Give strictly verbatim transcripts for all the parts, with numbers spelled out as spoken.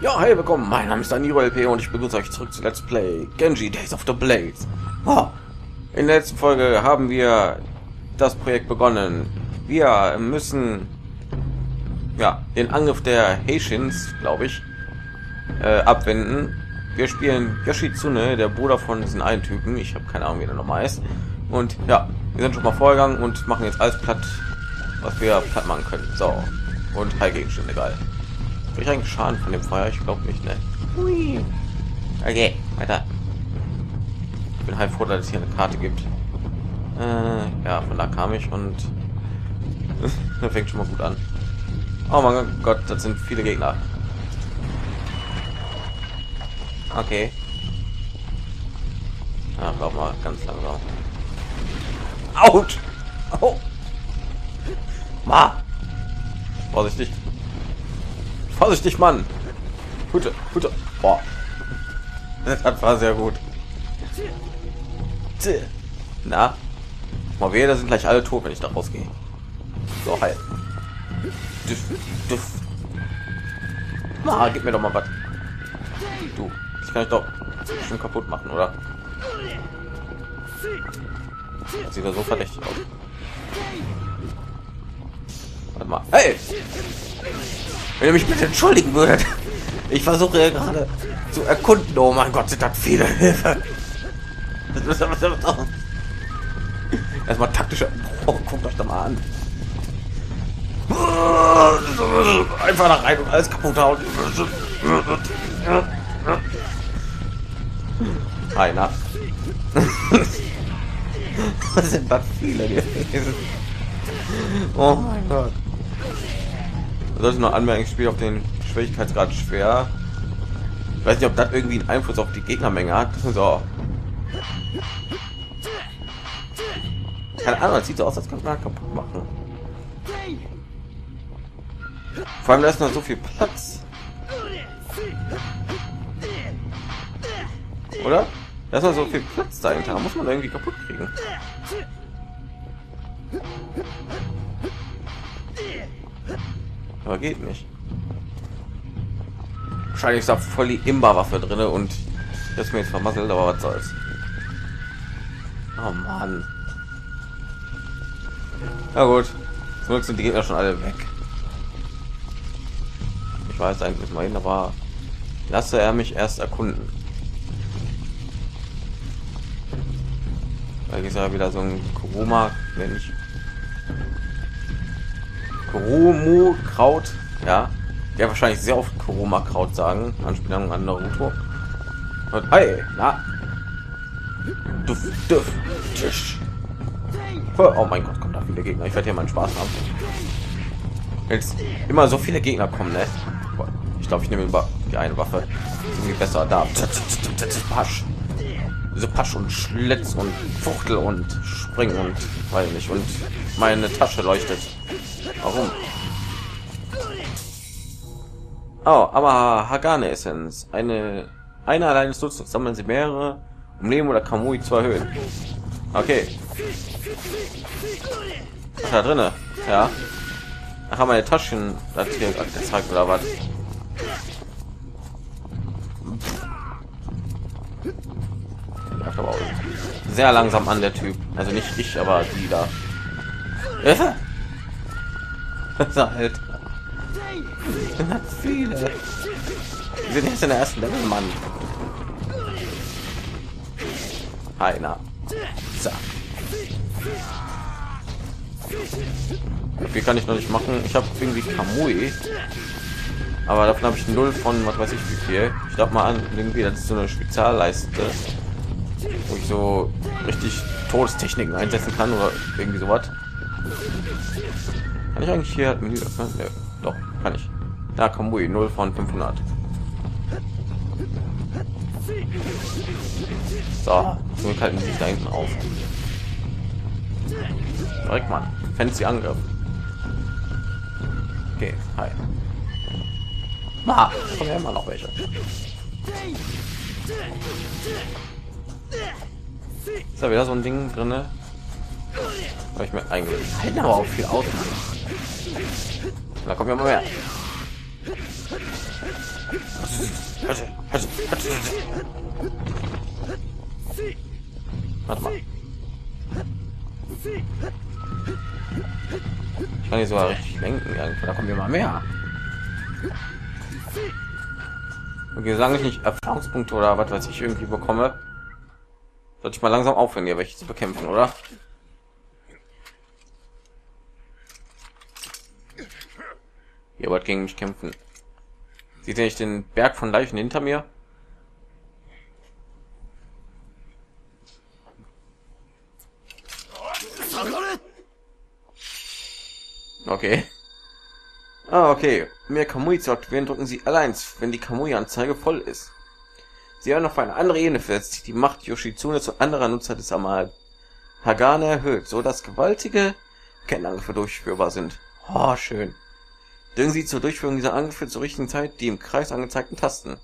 Ja, hey, willkommen, mein Name ist DanieruLP und ich begrüße euch zurück zu Let's Play Genji Days of the Blade. Oh, in der letzten Folge haben wir das Projekt begonnen. Wir müssen ja den Angriff der Heishins, glaube ich, äh, abwenden. Wir spielen Yoshitsune, der Bruder von diesen einen Typen. Ich habe keine Ahnung, wie der nochmal ist. Und ja, wir sind schon mal vorgegangen und machen jetzt alles platt, was wir platt machen können. So, und Heilgegenstände, geil. Ich eigentlich Schaden von dem Feuer? Ich glaube nicht, ne? Hui. Okay, weiter. Ich bin halt froh, dass es hier eine Karte gibt. Äh, ja, von da kam ich und das fängt schon mal gut an. Oh mein Gott, das sind viele Gegner. Okay. Ja, glaub mal, ganz langsam. Out! Oh! Ma! Vorsichtig! Vorsichtig, Mann! Gute, gute. Boah. Das war sehr gut. Na? Mal wehe, da sind gleich alle tot, wenn ich da rausgehe. So, halt. Na, gib mir doch mal was. Du, das kann ich doch schon kaputt machen, oder? Das sieht ja so verdächtig aus. Warte mal. Hey! Wenn ihr mich bitte entschuldigen würdet. Ich versuche ja gerade zu erkunden. Oh mein Gott, sind das viele Hilfe. Erstmal taktischer. Oh, guckt euch da mal an. Einfach nach rein und alles kaputt hauen. Einer. Das sind das viele gewesen. Oh mein Gott. Sollte noch anmerken, ich spiele auf den Schwierigkeitsgrad schwer. Ich weiß nicht, ob das irgendwie einen Einfluss auf die Gegnermenge hat. So. Keine Ahnung, das sieht so aus, als könnte man kaputt machen. Vor allem, da ist noch so viel Platz. Oder? Da ist noch so viel Platz dahinter. Muss man irgendwie kaputt kriegen. Aber geht nicht. Wahrscheinlich ist da voll die Imba-Waffe drin und das ist mir jetzt vermasselt, aber was soll's. Oh Mann. Na gut. Zum Glück sind die Gegner schon alle weg. Ich weiß eigentlich nicht mal hin, aber lasse er mich erst erkunden. Da ist ja wieder so ein Kruma, wenn ich... Krumakraut, ja, der wahrscheinlich sehr oft Krumakraut sagen, Anspielung an Naruto. Und hey, na, duf, duf, tisch. Oh mein Gott, kommt da viele Gegner. Ich werde hier meinen Spaß haben. Jetzt immer so viele Gegner kommen, ne? Ich glaube, ich nehme über die eine Waffe. Irgendwie besser da. Pasch, so Pasch und Schlitz und Fuchtel und Springen und weil nicht und meine Tasche leuchtet. Warum? Oh, aber Hagane Essenz. Eine, eine allein ist nutzlos. Sammeln Sie mehrere, um Leben oder Kamui zu erhöhen. Okay. Was da drinne? Ja. Ach, meine Taschen. Das hier gezeigt oder was? Sehr langsam an der Typ. Also nicht ich, aber die da. Ja? Halt. Viele. Wir sind jetzt in der ersten Level, Mann. Einer. So. Wie kann ich noch nicht machen? Ich habe irgendwie Kamui. Aber davon habe ich null von was weiß ich wie viel. Ich glaube mal an, irgendwie das ist so eine Spezialleiste, wo ich so richtig Todestechniken einsetzen kann oder irgendwie sowas. Kann ich eigentlich hier Menü öffnen? Nee, doch, kann ich. Da Kamui, null von fünfhundert. So, wir halten sich da hinten auf. Direkt mal. Fancy Angriff. Okay, hi. Ma, kommen ja immer noch welche. Ist da wieder so ein Ding drinne? Habe ich mir eigentlich aber auch viel aus. Da kommt ja mal mehr. Warte mal. Ich kann hier sogar richtig lenken. Da kommen wir mal mehr. Okay, solange ich nicht Erfahrungspunkte oder was weiß ich irgendwie bekomme, sollte ich mal langsam aufhören, hier welche zu bekämpfen, oder? Ihr wollt gegen mich kämpfen. Seht ihr nicht den Berg von Leichen hinter mir? Okay. Ah, okay. Mehr Kamui zu aktivieren, drücken Sie allein, wenn die Kamui-Anzeige voll ist. Sie hören auf eine andere Ebene fest, die Macht Yoshitsune zu anderer Nutzer des Amal Hagane erhöht, so dass gewaltige Kettenangriffe durchführbar sind. Oh, schön. Drücken Sie zur Durchführung dieser Angriffe zur richtigen Zeit die im Kreis angezeigten Tasten.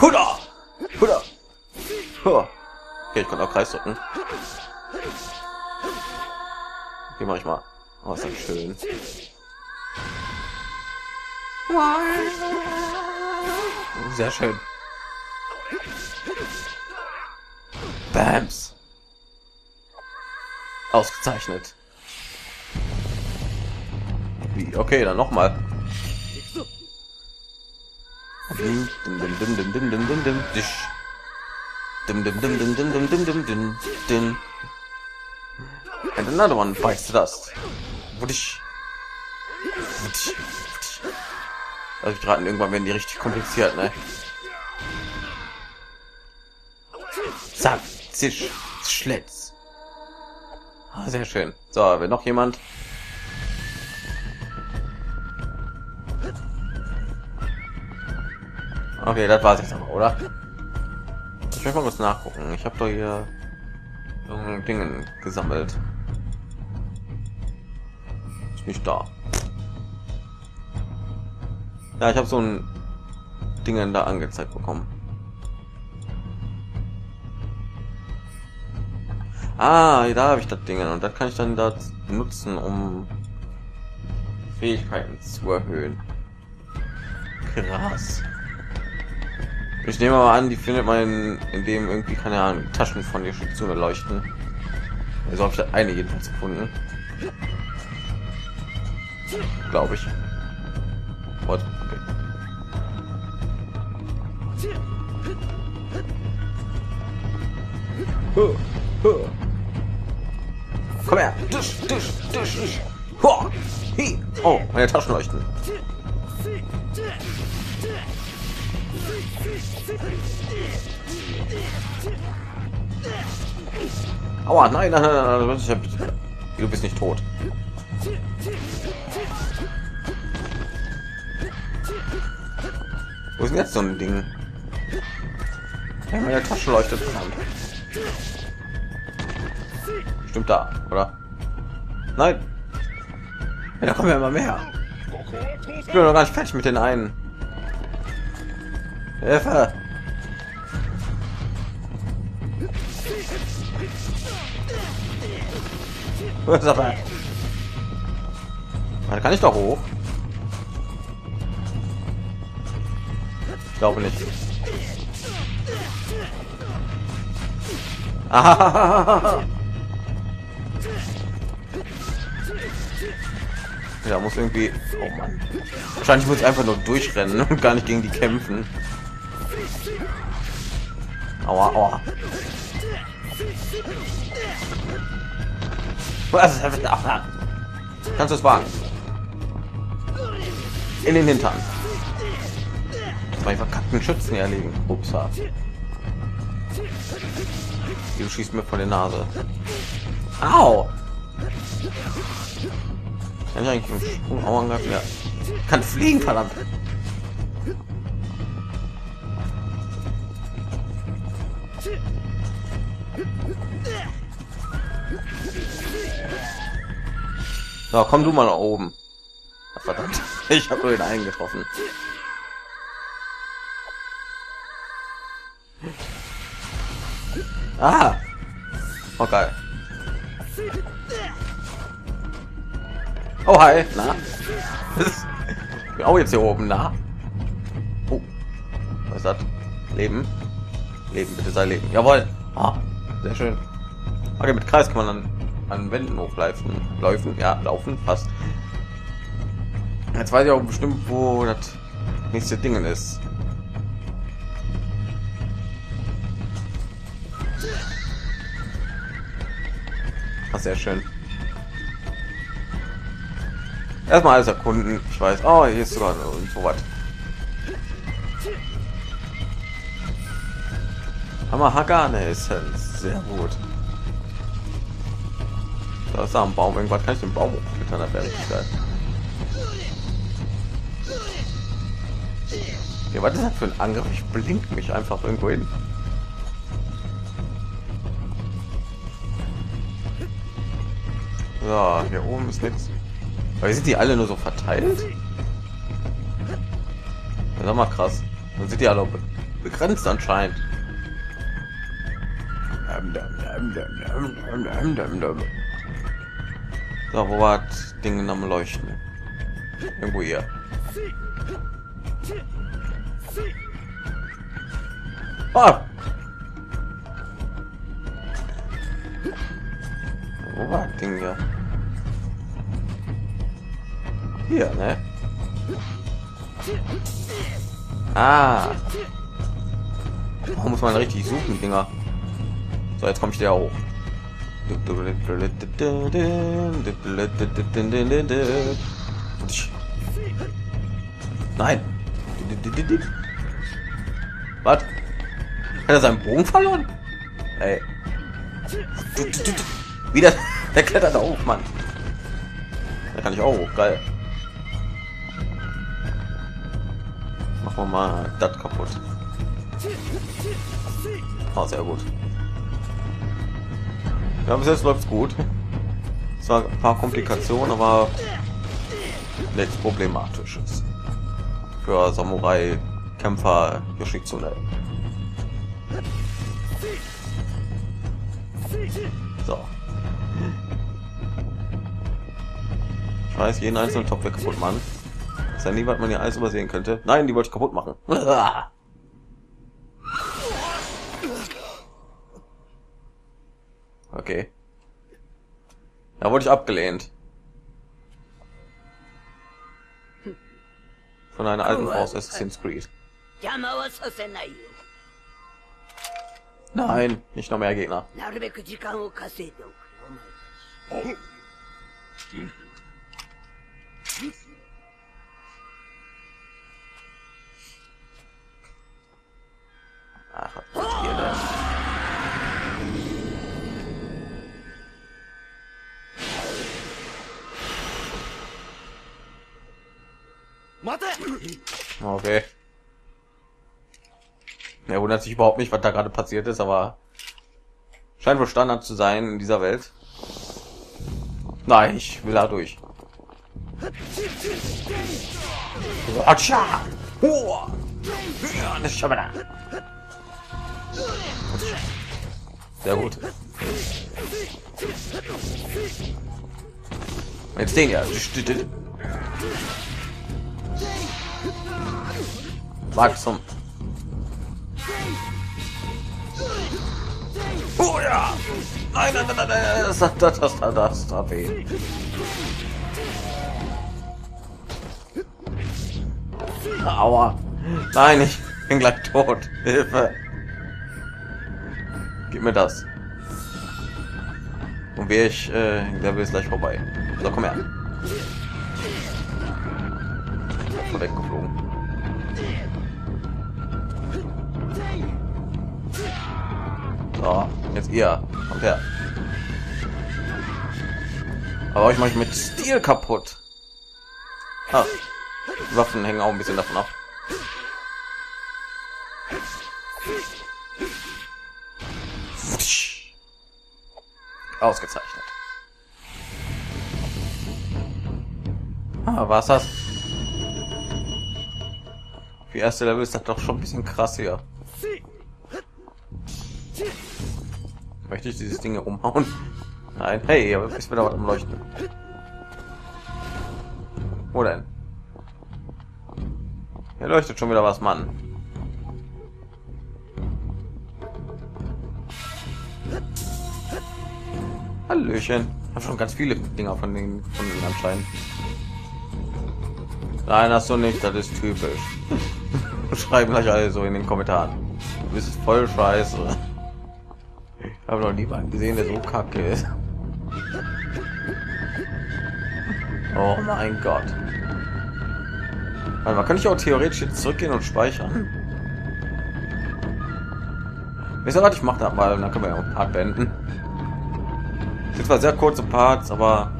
Huda! Huda! Huda! Okay, ich konnte auch Kreis drücken. Okay, mach ich mal. Oh, ist das schön. Sehr schön. Bams. Ausgezeichnet. Wie? Okay, dann nochmal. Dim dim dim dim dim dim dim dim. Dim dim dim dim dim dim dim dim dim. And another one bites the dust. Wutsch. Wutsch. Also ich raten, irgendwann werden die richtig kompliziert, ne? Zack, zisch, schlitz. Ah, sehr schön. So, will noch jemand? Okay, das war's jetzt aber, oder? Ich will mal kurz nachgucken. Ich habe doch hier irgendein Dingen gesammelt. Ist nicht da. Ja, ich habe so ein Dingen da angezeigt bekommen. Ah, da habe ich das Dingen und das kann ich dann da nutzen, um Fähigkeiten zu erhöhen. Krass. Ich nehme mal an, die findet man in, in dem irgendwie, keine Ahnung, Taschen von der Schütze leuchten. Also habe ich da eine jedenfalls gefunden. Glaube ich. What? Okay. Huh, huh. Komm her! Tisch, Tisch, Tisch, Tisch. Huh. Hi. Oh, meine Taschen leuchten. Aua, nein, nein, nein, nein, du bist nicht tot. Wo ist denn jetzt so ein Ding? Ja, meine Tasche leuchtet. Stimmt da, oder? Nein. Ja, da kommen ja immer mehr. Ich bin noch gar nicht fertig mit den einen. Hilfe! Wo ist er? Da kann ich doch hoch. Ich glaube nicht. Ah! Ja, muss irgendwie. Oh Mann. Wahrscheinlich muss ich einfach nur durchrennen und gar nicht gegen die kämpfen. Aua, aua. Was ist das? Ach, kannst du es wagen? In den Hintern. Zwei verkackten Schützen erlegen. Ups. Du schießt mir vor der Nase. Au! Kann ich eigentlich einen Sprung auch angreifen? Ja. Kann fliegen, verdammt. So, komm du mal nach oben. Verdammt, ich habe nur den einen getroffen. Ah! Oh geil. Oh hi, na? Auch jetzt hier oben, na? Was ist das? Leben? Leben, bitte sei Leben. Jawohl. Ah, sehr schön. Okay, mit Kreis kann man dann an Wänden hochläufen. Läufen, ja, laufen, passt. Jetzt weiß ich auch bestimmt, wo das nächste Ding ist. Ach, sehr schön. Erstmal alles erkunden. Ich weiß, oh, hier ist sogar so was. Aber Hagane Essenz, sehr gut. Da ist am Baum irgendwas. Kann ich den Baum hochklettern? Da wäre ich geil. Ja, was ist das für ein Angriff? Ich blink mich einfach irgendwo hin. So, hier oben ist nichts. Aber sind die alle nur so verteilt? Das ist mal krass. Dann sind die alle be begrenzt anscheinend. So, wo war das Ding am Leuchten? Irgendwo hier. Ah! Wo war das Ding hier? Hier, ne? Ah! Oh, muss man richtig suchen, Dinger. So, jetzt komme ich da hoch. Nein. Was? Hat er seinen Bogen verloren? Ey. Wieder. Der klettert da hoch, Mann. Da kann ich auch hoch. Geil. Machen wir mal das kaputt. Oh, sehr gut. Ja, bis jetzt läuft es gut. Zwar ein paar Komplikationen, aber nichts Problematisches. Für Samurai-Kämpfer Yoshitsune. So. Ich weiß, jeden einzelnen Topf weg kaputt, Mann. Ist ja nie, was man hier alles übersehen könnte. Nein, die wollte ich kaputt machen. Okay. Da wurde ich abgelehnt. Von einer alten Frau aus Assassin's Creed. Nein, nicht noch mehr Gegner. Ach, was hier denn? Okay. Er wundert sich überhaupt nicht, was da gerade passiert ist, aber scheint wohl Standard zu sein in dieser Welt. Nein, ich will da durch. Sehr gut. Jetzt den ja. Wachstum. Oh ja! Nein, nein, nein, nein, das das das das das das das weh. Aua. Nein, ich bin gleich tot. Hilfe. Gib mir das. Und wäre ich, äh, der will gleich vorbei. So, komm her. Weggeflogen. So, jetzt ihr kommt her. Aber ich mache ich mit Stil kaputt. Ah, Waffen hängen auch ein bisschen davon ab. Ausgezeichnet. Ah, was das? Die erste Level ist das doch schon ein bisschen krass hier. Möchte ich dieses Ding umhauen? Nein, hey, aber ist wieder was am Leuchten. Wo denn? Hier leuchtet schon wieder was, Mann. Hallöchen. Ich habe schon ganz viele Dinger von denen gefunden anscheinend. Nein, das so nicht, das ist typisch. Schreiben gleich alle so in den Kommentaren. Du bist voll scheiße. Ich habe noch nie einen gesehen, der so kacke ist. Oh mein Gott. Warte mal, kann ich auch theoretisch jetzt zurückgehen und speichern? Wisst ihr was, ich mache da mal und dann können wir ja auch ein Part beenden. Es sind zwar sehr kurze Parts, aber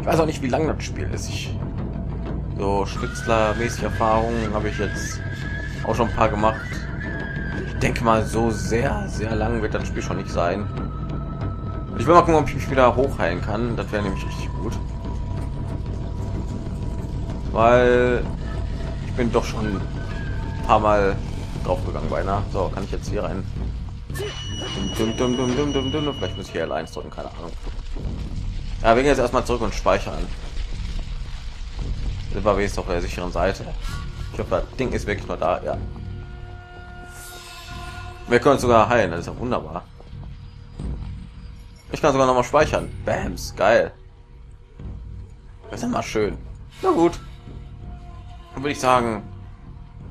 ich weiß auch nicht, wie lang das Spiel ist. Ich so schnitzlermäßig Erfahrungen habe ich jetzt auch schon ein paar gemacht. Ich denke mal, so sehr, sehr lang wird das Spiel schon nicht sein. Ich will mal gucken, ob ich mich wieder hochheilen kann. Das wäre nämlich richtig gut. Weil ich bin doch schon ein paar Mal drauf gegangen beinahe. So, kann ich jetzt hier rein? Dum, dum, dum, dum, dum, dum, dum. Vielleicht muss ich hier L eins drücken, keine Ahnung. Ja, wir gehen jetzt erstmal zurück und speichern. Das war wenigstens auf der sicheren Seite. Ich hoffe, das Ding ist wirklich mal da, ja. Wir können uns sogar heilen, das ist ja wunderbar. Ich kann sogar noch mal speichern. Bams, geil. Das ist ja mal schön. Na gut. Dann würde ich sagen,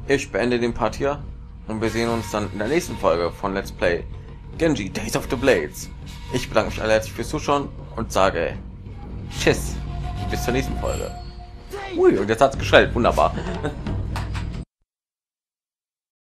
ich beende den Part hier und wir sehen uns dann in der nächsten Folge von Let's Play Genji Days of the Blades. Ich bedanke mich alle herzlich fürs Zuschauen und sage tschüss, bis zur nächsten Folge. Ui, und jetzt hat's geschellt, wunderbar.